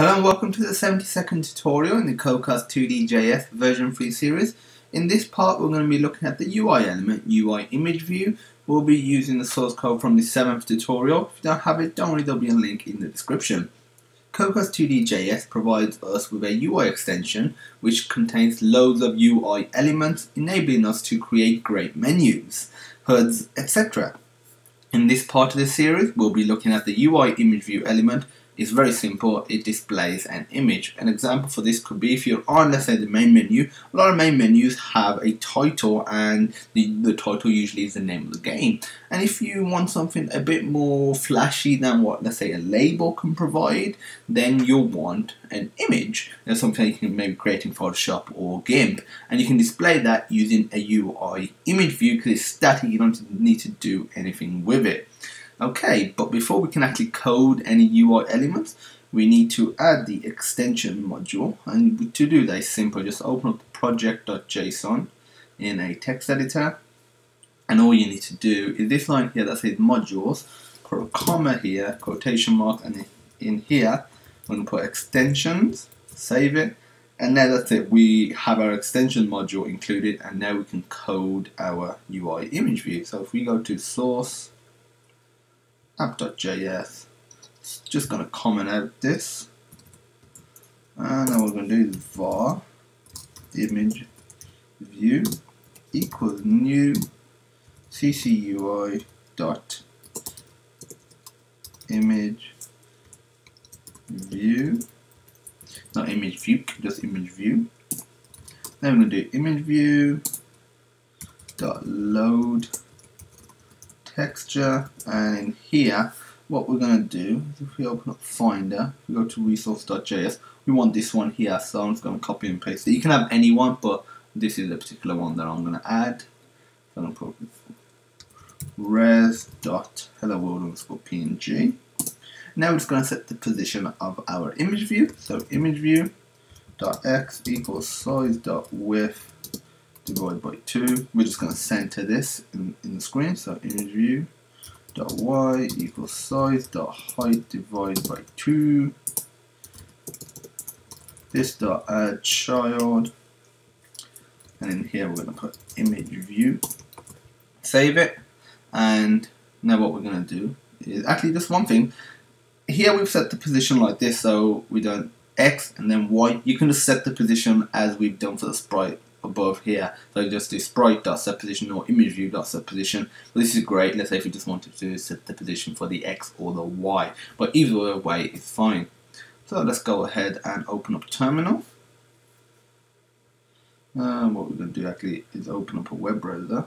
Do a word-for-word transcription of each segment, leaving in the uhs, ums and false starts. Hello and welcome to the seventy second tutorial in the Cocos two D J S version three series. In this part we're going to be looking at the U I element, U I image view. We'll be using the source code from the seventh tutorial. If you don't have it, don't worry, there'll be a link in the description. Cocos two D J S provides us with a U I extension which contains loads of U I elements, enabling us to create great menus, H U Ds, et cetera. In this part of the series we'll be looking at the U I image view element. It's very simple, it displays an image. An example for this could be if you're on, let's say, the main menu. A lot of main menus have a title, and the, the title usually is the name of the game. And if you want something a bit more flashy than what, let's say, a label can provide, then you'll want an image. There's something you can maybe create in Photoshop or Gimp, and you can display that using a U I image view because it's static, you don't need to do anything with it. Okay, but before we can actually code any U I elements, we need to add the extension module. And to do that is simple, just open up project dot J S O N in a text editor. And all you need to do is this line here that says modules, put a comma here, quotation mark, and in here, we're going to put extensions, save it. And now that's it, we have our extension module included, and now we can code our U I image view. So if we go to source, app dot J S, just going to comment out this, and now we're going to do is var image view equals new C C U I dot image view, not image view, just image view. Then we're going to do image view dot load texture, and in here what we're going to do is if we open up Finder, we go to resource dot J S, we want this one here, so I'm just going to copy and paste it. You can have any one, but this is a particular one that I'm going to add. So I'm going to put res dot hello world underscore P N G. Now we're just going to set the position of our image view. So image view dot x equals size dot width divided by two. We're just going to center this in, in the screen. So image view dot y equals size dot height divided by two. This dot add child, and in here we're going to put image view. Save it, and now what we're going to do is actually just one thing. Here we've set the position like this, so we don't x and then y. You can just set the position as we've done for the sprite above here, so just do sprite dot set position or image view dot set position. But this is great, let's say if you just wanted to set the position for the x or the y, but either way is fine. So let's go ahead and open up terminal. Um, what we're going to do actually is open up a web browser.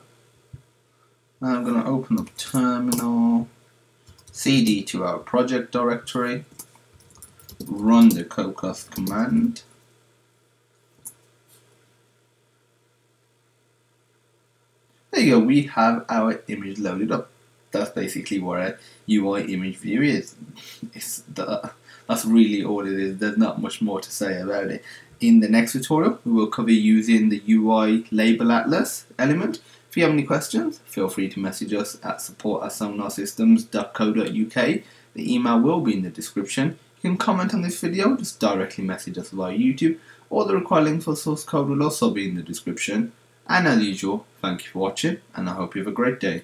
I'm going to open up terminal, cd to our project directory, run the Cocos command. There you go, we have our image loaded up. That's basically what a U I image view is. It's the, that's really all it is. There's not much more to say about it. In the next tutorial, we will cover using the U I label atlas element. If you have any questions, feel free to message us at support at sonar systems dot co dot U K. The email will be in the description. You can comment on this video, just directly message us via YouTube, or the required link for source code will also be in the description. And as usual, thank you for watching, and I hope you have a great day.